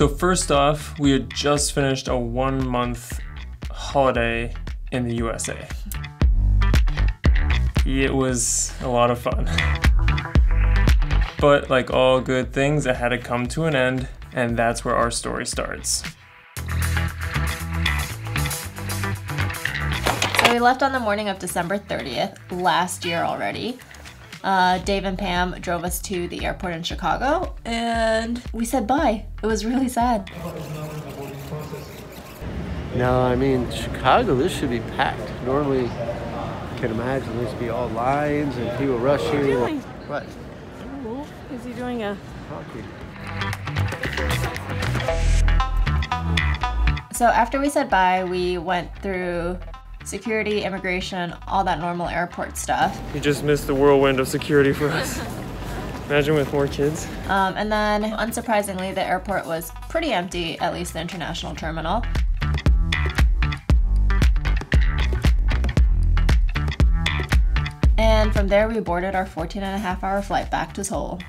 So first off, we had just finished a 1 month holiday in the USA. It was a lot of fun. But like all good things, it had to come to an end, and that's where our story starts. So we left on the morning of December 30th, last year already. Dave and Pam drove us to the airport in Chicago, and we said bye. It was really sad. No, I mean, Chicago, this should be packed. Normally, I can imagine this would be all lines and people rushing. What are you doing? What? I don't know. Is he doing a... hockey. So after we said bye, we went through security, immigration, all that normal airport stuff. You just missed the whirlwind of security for us. Imagine with more kids. And then, unsurprisingly, the airport was pretty empty, at least the international terminal. And from there, we boarded our 14.5-hour flight back to Seoul.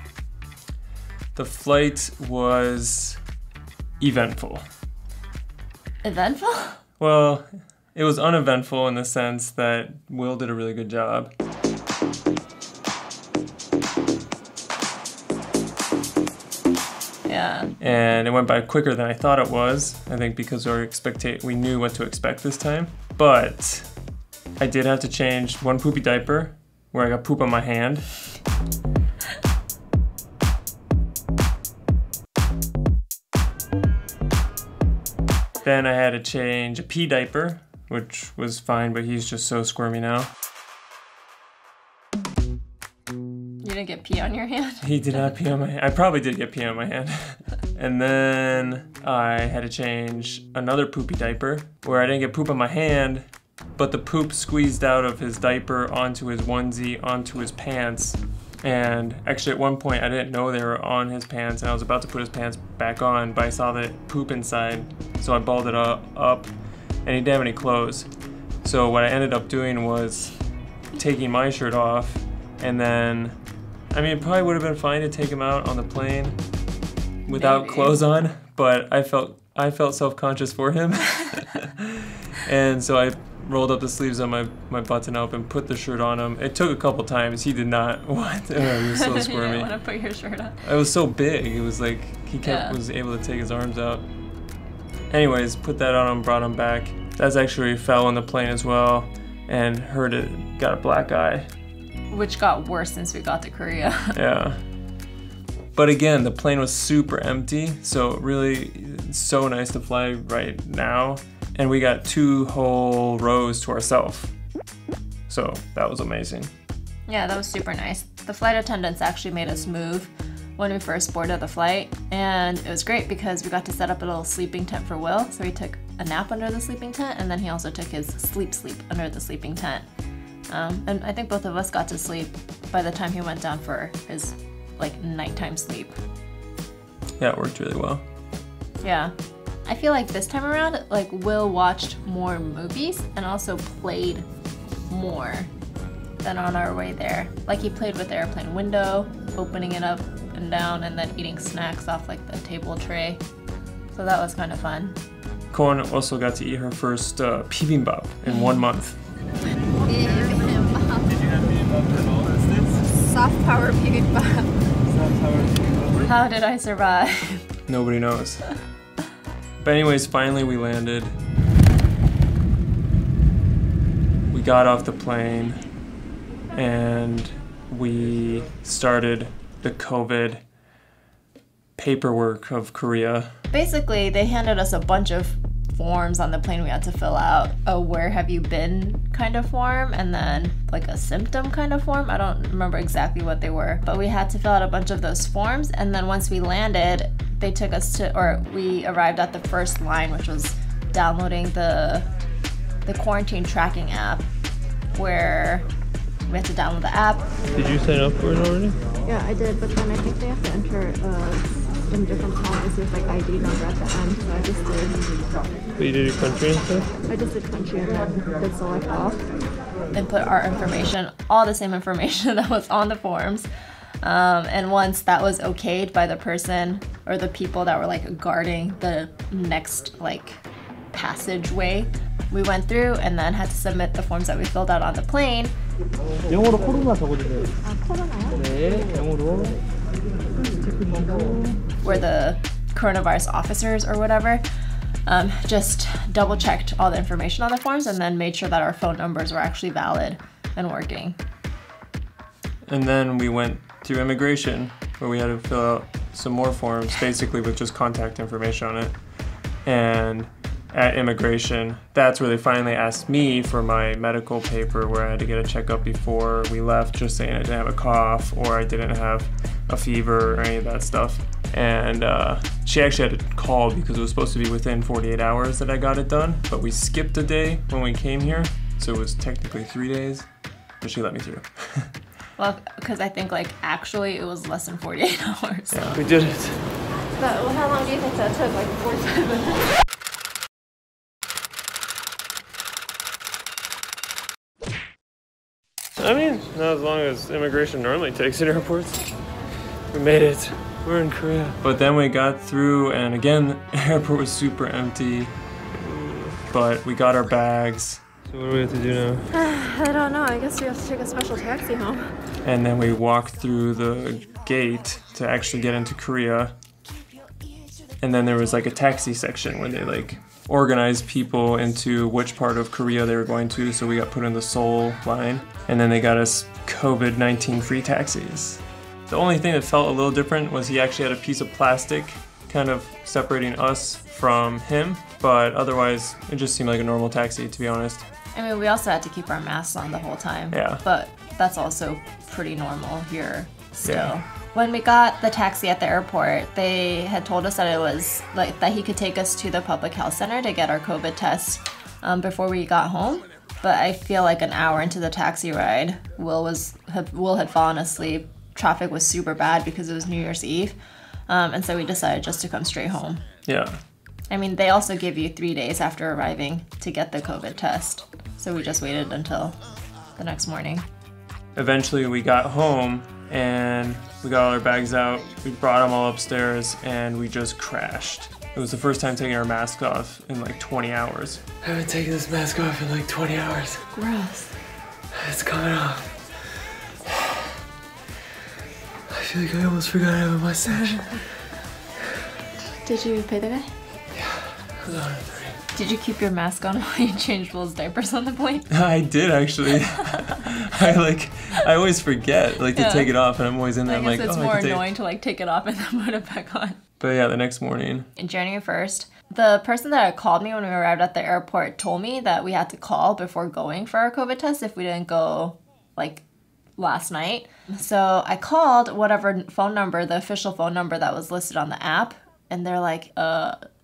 The flight was eventful. Eventful? Well, it was uneventful in the sense that Will did a really good job. Yeah. And it went by quicker than I thought it was, I think because we knew what to expect this time. But I did have to change one poopy diaper where I got poop on my hand. Then I had to change a pee diaper, which was fine, but he's just so squirmy now. You didn't get pee on your hand? He did not pee on my hand. I probably did get pee on my hand. And then I had to change another poopy diaper where I didn't get poop on my hand, but the poop squeezed out of his diaper onto his onesie, onto his pants. And actually at one point I didn't know they were on his pants, and I was about to put his pants back on, but I saw the poop inside, so I balled it up, and he didn't have any clothes. So what I ended up doing was taking my shirt off, and then, I mean, it probably would have been fine to take him out on the plane without clothes on, but I felt self-conscious for him. And so I rolled up the sleeves on my button up and put the shirt on him. It took a couple times. He did not want to. He was so squirmy. You didn't want to put your shirt on. It was so big. It was like he was able to take his arms out. Anyways, put that on him, brought him back. That's actually fell on the plane as well and hurt it. Got a black eye. Which got worse since we got to Korea. Yeah. But again, the plane was super empty. So really, it's so nice to fly right now. And we got two whole rows to ourselves. So that was amazing. Yeah, that was super nice. The flight attendants actually made us move when we first boarded the flight. And it was great because we got to set up a little sleeping tent for Will. So he took a nap under the sleeping tent, and then he also took his sleep under the sleeping tent. And I think both of us got to sleep by the time he went down for his like nighttime sleep. Yeah, it worked really well. Yeah. I feel like this time around, like, Will watched more movies and also played more than on our way there. Like, he played with the airplane window, opening it up and down, and then eating snacks off, like, the table tray. So that was kind of fun. Koan also got to eat her first bibimbap in 1 month. Bibimbap. Did you have bibimbap at all? Soft power bibimbap. Soft power bibimbap. How did I survive? Nobody knows. But anyways, finally we landed. We got off the plane and we started the COVID paperwork of Korea. Basically, they handed us a bunch of forms on the plane we had to fill out. A where have you been kind of form, and then like a symptom kind of form. I don't remember exactly what they were, but we had to fill out a bunch of those forms, and then once we landed, they took us to, or we arrived at the first line, which was downloading the quarantine tracking app, where we had to download the app. Did you sign up for it already? Yeah, I did, but then I think they have to enter in different columns with like ID number at the end, so I just did. But you did your country and stuff? I just did country and then did select all. And put our information, all the same information that was on the forms. And once that was okayed by the person or the people that were like guarding the next like passageway, we went through and then had to submit the forms that we filled out on the plane. 영어로 코로나 적어주세요. 아, 코로나요? 네, 영어로. Where the coronavirus officers or whatever just double checked all the information on the forms and then made sure that our phone numbers were actually valid and working. And then we went to immigration where we had to fill out some more forms basically with just contact information on it. And at immigration, that's where they finally asked me for my medical paper where I had to get a checkup before we left, just saying I didn't have a cough or I didn't have a fever or any of that stuff. And she actually had to call because it was supposed to be within 48 hours that I got it done, but we skipped a day when we came here, so it was technically 3 days, but she let me through. Well, because I think like actually it was less than 48 hours. Yeah, we did it. But how long do you think that took? Like 45 minutes? I mean, not as long as immigration normally takes at airports. We made it. We're in Korea. But then we got through, and again, the airport was super empty. But we got our bags. So what do we have to do now? I don't know. I guess we have to take a special taxi home. And then we walked through the gate to actually get into Korea. And then there was like a taxi section where they like organized people into which part of Korea they were going to, so we got put in the Seoul line. And then they got us COVID-19 free taxis. The only thing that felt a little different was he actually had a piece of plastic kind of separating us from him, but otherwise it just seemed like a normal taxi, to be honest. I mean, we also had to keep our masks on the whole time, yeah, but that's also pretty normal here still. Yeah. When we got the taxi at the airport, they had told us that it was like that he could take us to the public health center to get our COVID test before we got home. But I feel like an hour into the taxi ride, Will had fallen asleep. Traffic was super bad because it was New Year's Eve, and so we decided just to come straight home. Yeah. I mean, they also give you 3 days after arriving to get the COVID test, so we just waited until the next morning. Eventually we got home and we got all our bags out, we brought them all upstairs, and we just crashed. It was the first time taking our mask off in like 20 hours. I haven't taken this mask off in like 20 hours. Gross. It's coming off. I feel like I almost forgot I have a mustache. Did you pay the guy? Yeah, I was on $103. Did you keep your mask on while you changed Will's diapers on the plane? I did actually. I always forget to take it off, and I'm always in there. I guess it's more annoying to like take it off and then put it back on. But yeah, the next morning. January 1st, the person that had called me when we arrived at the airport told me that we had to call before going for our COVID test if we didn't go like last night. So I called whatever phone number, the official phone number that was listed on the app, and they're like,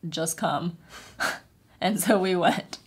just come. And so we went.